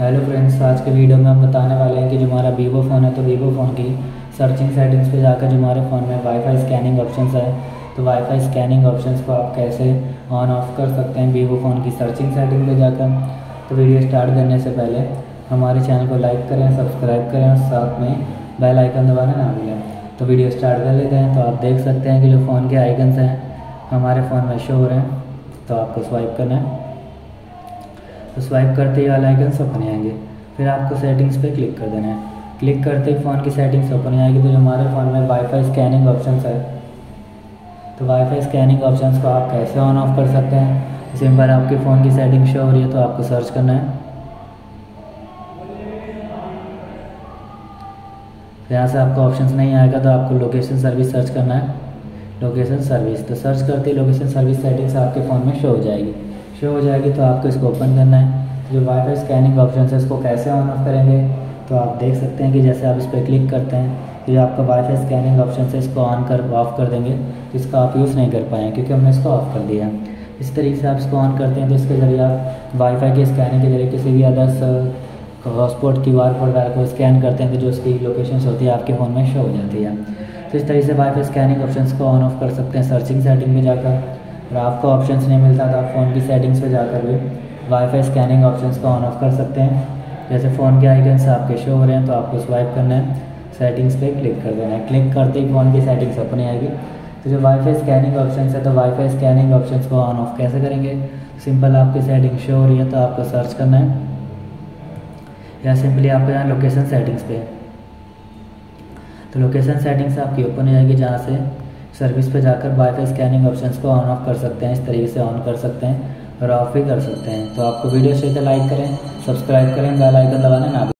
Hello friends, आज के video में हम बताने वाले हैं कि जो हमारा वीवो फ़ोन है तो वीवो फ़ोन की सर्चिंग सेटिंग्स पे जाकर जो हमारे फ़ोन में वाईफाई स्कैनिंग ऑप्शंस है तो वाईफाई स्कैनिंग ऑप्शंस को आप कैसे ऑन ऑफ कर सकते हैं वीवो फ़ोन की सर्चिंग सेटिंग पे जाकर। तो वीडियो स्टार्ट करने से पहले हमारे चैनल को लाइक करें, सब्सक्राइब करें और साथ में बेल आइकन दबाना ना भूलें। तो वीडियो स्टार्ट कर लेते हैं। तो आप देख सकते हैं कि जो फ़ोन के आइकन्स हैं हमारे फ़ोन में शो हो रहे हैं, तो आपको स्वाइप करना है। तो स्वाइप करते ही वाला आइकन ओपन आएंगे, फिर आपको सेटिंग्स पे क्लिक कर देना है। क्लिक करते ही फ़ोन की सेटिंग्स ओपन आएगी। तो जो हमारे फ़ोन में वाईफाई स्कैनिंग ऑप्शंस है तो वाईफाई स्कैनिंग ऑप्शंस को आप कैसे ऑन ऑफ कर सकते हैं, इसी पर आपके फ़ोन की सेटिंग शो हो रही है तो आपको सर्च करना है। यहाँ से आपको ऑप्शंस नहीं आएगा तो आपको लोकेशन सर्विस सर्च करना है। लोकेशन सर्विस तो सर्च करते ही लोकेशन सर्विस सेटिंग्स आपके फ़ोन में शो हो जाएगी। तो आपको इसको ओपन करना है। जो वाईफाई स्कैनिंग ऑप्शन है इसको कैसे ऑन ऑफ करेंगे, तो आप देख सकते हैं कि जैसे आप इस पर क्लिक करते हैं तो जो आपका वाईफाई स्कैनिंग ऑप्शन है इसको ऑन कर ऑफ़ कर देंगे, तो इसका आप यूज़ नहीं कर पाएँ क्योंकि हमने इसको ऑफ़ कर दिया है। इस तरीके से आप इसको ऑन करते हैं तो इसके ज़रिए आप वाईफाई के स्कैनिंग के जरिए किसी भी अदर्स हॉटस्पॉट QR कोड वगैरह को स्कैन करते हैं तो जो उसकी लोकेशंस होती है आपके फ़ोन में शो हो जाती है। तो इस तरीके से वाईफाई स्कैनिंग ऑप्शंस को ऑन ऑफ कर सकते हैं सर्चिंग सेटिंग में जाकर। और आपको ऑप्शंस नहीं मिलता तो आप फ़ोन की सेटिंग्स पे जाकर भी वाईफाई स्कैनिंग ऑप्शंस को ऑन ऑफ कर सकते हैं। जैसे फ़ोन के आइकन्स आपके शो हो रहे हैं तो आपको स्वाइप करना है, सेटिंग्स पे क्लिक कर देना है। क्लिक करते ही फ़ोन की सेटिंग्स अपने आएगी। तो जो वाईफाई स्कैनिंग ऑप्शंस है तो वाईफाई स्कैनिंग ऑप्शंस को ऑन ऑफ कैसे करेंगे, सिंपल आपकी सेटिंग शो हो रही है तो आपको सर्च करना है या सिंपली आपको यहाँ लोकेशन सेटिंग्स पे। तो लोकेशन सेटिंग्स आपकी ओपन हो जाएगी, जहाँ से सर्विस पे जाकर वाईफाई स्कैनिंग ऑप्शंस को ऑन ऑफ कर सकते हैं। इस तरीके से ऑन कर सकते हैं और ऑफ भी कर सकते हैं। तो आपको वीडियो से लाइक करें, सब्सक्राइब करें, बेल आइकन दबाना ना।